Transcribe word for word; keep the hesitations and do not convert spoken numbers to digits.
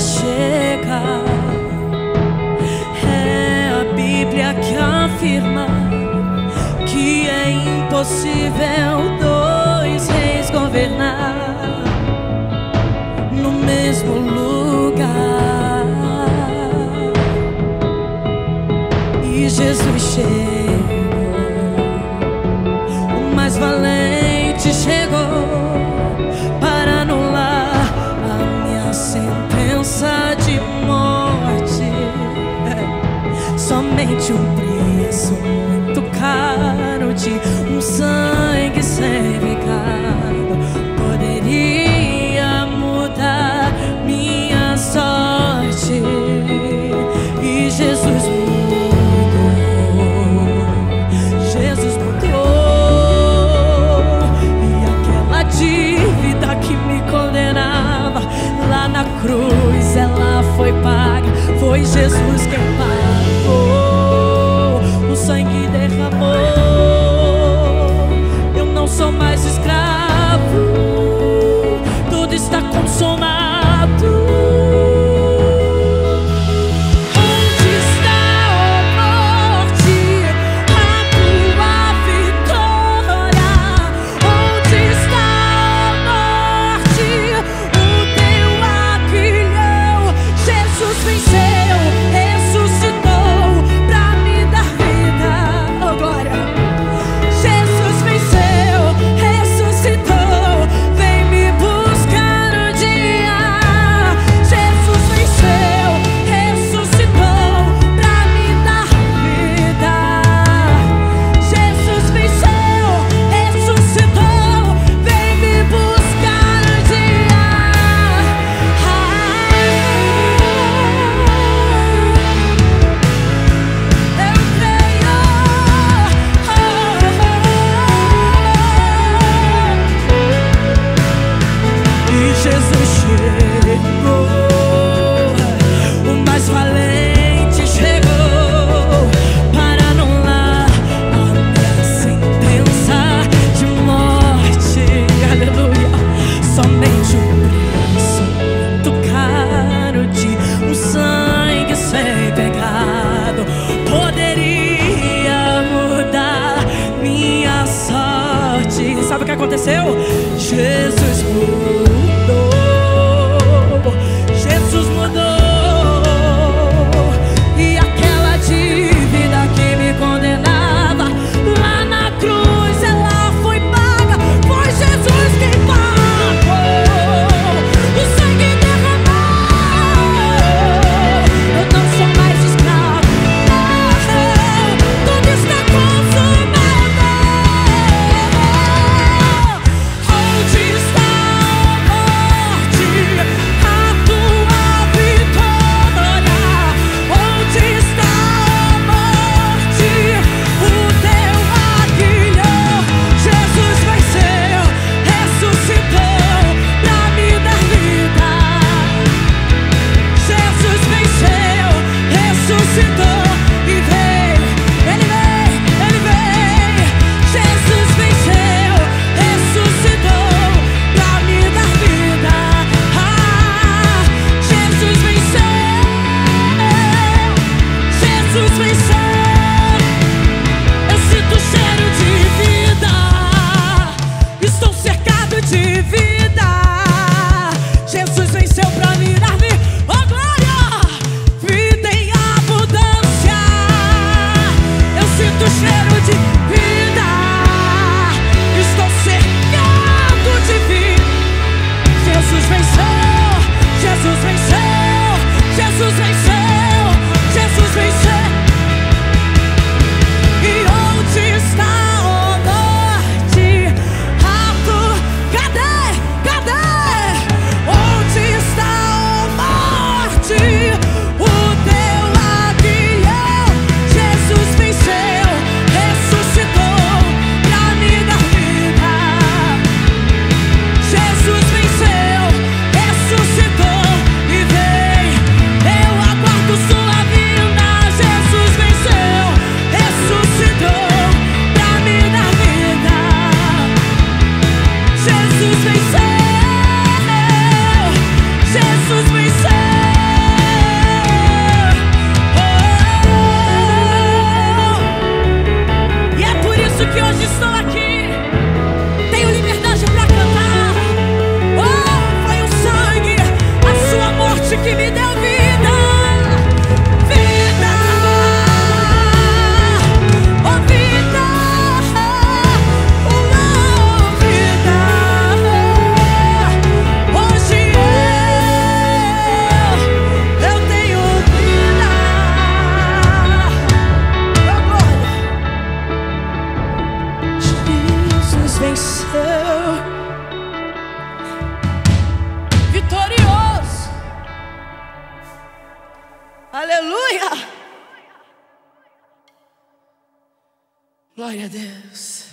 chegar. É a Bíblia que afirma que é impossível dois reis governar no mesmo lugar. E Jesus chegou, o mais valente chegou, de morte. É somente um preço muito caro de um sangue sem pecado poderia mudar minha sorte. E Jesus mudou, Jesus mudou. E aquela dívida que me condenava lá na cruz, ela foi paga, foi Jesus quem pagou, o sangue derramou. Eu não sou mais escravo, tudo está consumado. Jesus mudou, Jesus mudou. E aquela dívida que me condenava lá na cruz, ela foi paga, foi Jesus quem pagou, o sangue derramou. Eu não sou mais escravo, tudo está consumado. Jesus venceu, teu, vitorioso. Aleluia. Glória a Deus.